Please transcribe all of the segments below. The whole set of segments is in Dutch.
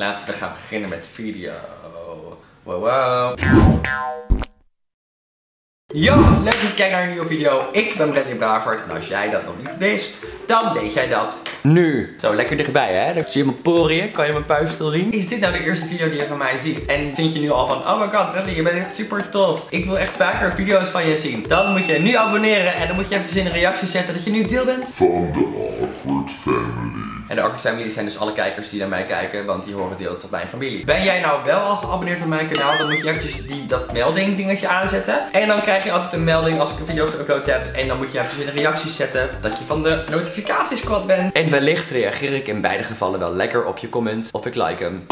Laten we gaan beginnen met video. Wow, wow. Yo, leuk dat je kijkt naar een nieuwe video. Ik ben Bradley Braafhart en als jij dat nog niet wist, dan weet jij dat nu. Zo, lekker dichtbij hè. Dan zie je mijn poriën, kan je mijn puifstil zien. Is dit nou de eerste video die je van mij ziet? En vind je nu al van, oh my god Bradley, je bent echt super tof. Ik wil echt vaker video's van je zien. Dan moet je nu abonneren en dan moet je even in de reactie zetten dat je nu deel bent van de Awkward Family. En de Awkward Family zijn dus alle kijkers die naar mij kijken, want die horen deel tot mijn familie. Ben jij nou wel al geabonneerd op mijn kanaal, dan moet je eventjes dat melding dingetje aanzetten. En dan krijg je altijd een melding als ik een video geüpload heb. En dan moet je eventjes in de reacties zetten dat je van de notificatiesquad bent. En wellicht reageer ik in beide gevallen wel lekker op je comment of ik like hem.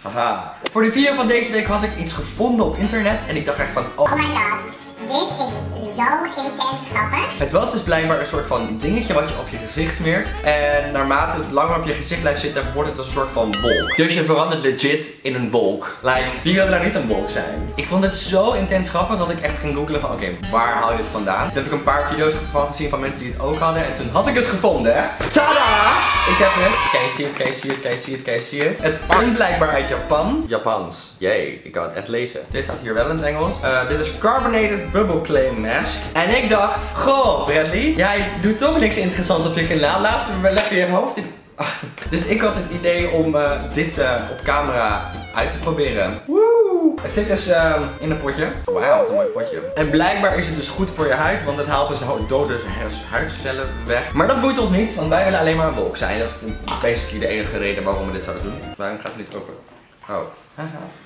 Haha. Voor de video van deze week had ik iets gevonden op internet en ik dacht echt van, oh my god. Dit is zo intens grappig. Het was dus blijkbaar een soort van dingetje wat je op je gezicht smeert. En naarmate het langer op je gezicht blijft zitten, wordt het een soort van wolk. Dus je verandert legit in een wolk. Like, wie wil nou niet een wolk zijn? Ik vond het zo intens grappig dat ik echt ging googlen van, oké, waar haal je dit vandaan? Toen heb ik een paar video's van gezien van mensen die het ook hadden. En toen had ik het gevonden, hè. Tada! Ik heb het. Kijk, zie het, kijk, zie het, kijk, zie het, kijk, zie het. Het komt blijkbaar uit Japan. Japans. Jee, ik kan het echt lezen. Dit staat hier wel in het Engels. Dit is carbonated bubble clay mask. En ik dacht, goh Bradley, jij doet toch niks interessants op je kanaal. Laten we maar lekker je hoofd in. Dus ik had het idee om dit op camera uit te proberen. Woe! Het zit dus in een potje. Wauw, wat een mooi potje. En blijkbaar is het dus goed voor je huid, want het haalt dus dode huidcellen weg. Maar dat boeit ons niet, want wij willen alleen maar een wolk zijn. Dat is basically de enige reden waarom we dit zouden doen. Waarom gaat het niet open? Oh.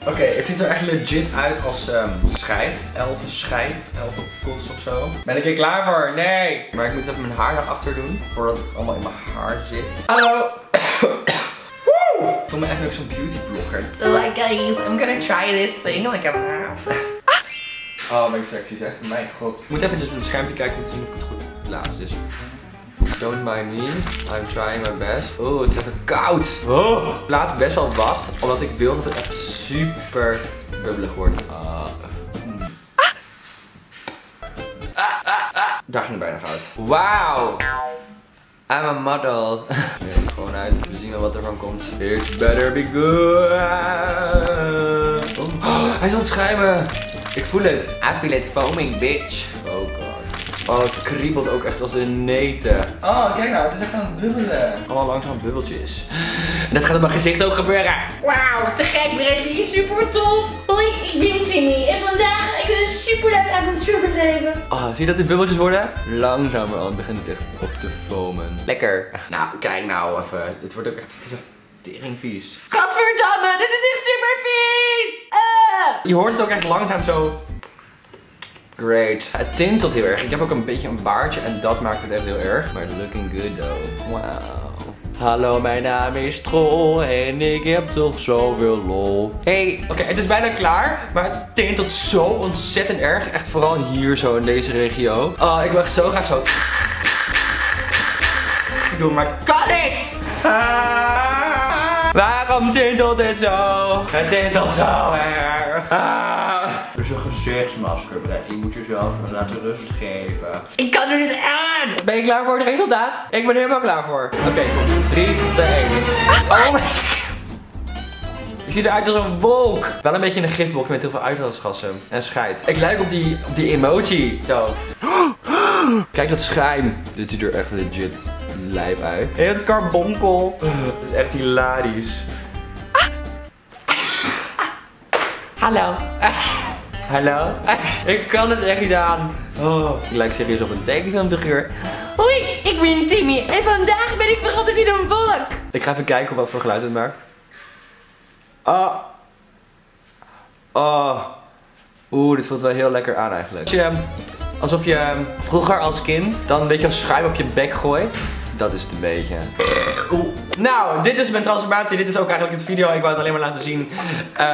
Oké, het ziet er echt legit uit als scheid. Elfenscheit of elfenkots of zo. Ben ik er klaar voor? Nee! Maar ik moet even mijn haar naar achter doen, voordat het allemaal in mijn haar zit. Hallo! Woe! Ik voel me echt weer zo'n beautyblogger. Oh my god, I'm gonna try this thing like a maat. Oh, ben ik sexy zeg. Mijn god. Ik moet even dus in het schermpje kijken om te zien of ik het goed plaats. Dus. Don't mind me, I'm trying my best. Oh, het is even koud. Oh. Ik plaats best wel wat, omdat ik wil dat het echt super bubbelig wordt. Daar ging het bijna fout. Wauw. I'm a model. Nee, gewoon uit. We zien wel wat er van komt. It better be good. Oh, hij is aan het schuimen. Ik voel het. I feel it foaming, bitch. Oh god. Oh, het kriebelt ook echt als een neten. Oh, kijk nou, het is echt aan het bubbelen. Allemaal langzaam bubbeltjes. En dat gaat op mijn gezicht ook gebeuren. Wauw, te gek Bradley, super tof. Hoi, ik ben Timmy en vandaag ik ben een super leuk avontuur beleven. Oh, zie je dat de bubbeltjes worden? Langzamerhand begint het echt op te foamen. Lekker. Nou, kijk nou even. Dit wordt ook echt, het is echt teringvies. Godverdamme, dit is echt super vies. Je hoort het ook echt langzaam zo. Great. Het tintelt heel erg. Ik heb ook een beetje een baardje en dat maakt het echt heel erg. Maar looking good though. Wow. Hallo, mijn naam is Troll en ik heb toch zoveel lol. Hey, oké, het is bijna klaar, maar het tintelt zo ontzettend erg. Echt vooral hier zo in deze regio. Oh, ik wil echt zo graag zo. Ik doe maar, kan ik? Waarom tintelt dit zo? Het tintelt zo erg. Dus een gezichtsmasker, Bradley. Je moet jezelf laten rust geven. Ik kan er niet aan! Ben je klaar voor het resultaat? Ik ben er helemaal klaar voor. Oké, kom. 3, 2, 1. Oh my god. Ik zie eruit als een wolk. Wel een beetje een gifwolk met heel veel uitlaatgassen. En schijt. Ik lijk op die emoji. Zo. Kijk dat schuim. Dit ziet er echt legit lijp uit. En het carbonkel. Het is echt hilarisch. Hallo. Hallo? Ik kan het echt niet aan. Oh, ik lijk serieus op een tekenfilmfiguur. Hoi, ik ben Timmy en vandaag ben ik veranderd in een wolk. Ik ga even kijken wat voor geluid het maakt. Oh. Oh. Oeh, dit voelt wel heel lekker aan eigenlijk. Alsof je vroeger als kind dan een beetje als schuim op je bek gooit. Dat is het een beetje. Oeh. Nou, dit is mijn transformatie. Dit is ook eigenlijk het video. Ik wou het alleen maar laten zien.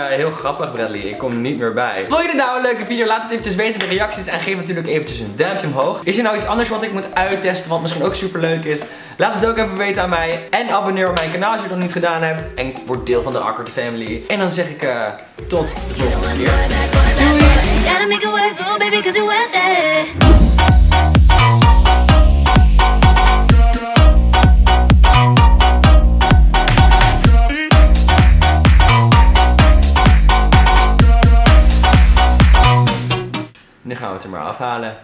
Heel grappig, Bradley. Ik kom niet meer bij. Vond je dit nou een leuke video? Laat het eventjes weten in de reacties. En geef natuurlijk eventjes een duimpje omhoog. Is er nou iets anders wat ik moet uittesten? Wat misschien ook super leuk is. Laat het ook even weten aan mij. En abonneer op mijn kanaal als je het nog niet gedaan hebt. En word deel van de Awkward Family. En dan zeg ik tot de volgende keer. Doei! dan gaan we het er maar afhalen.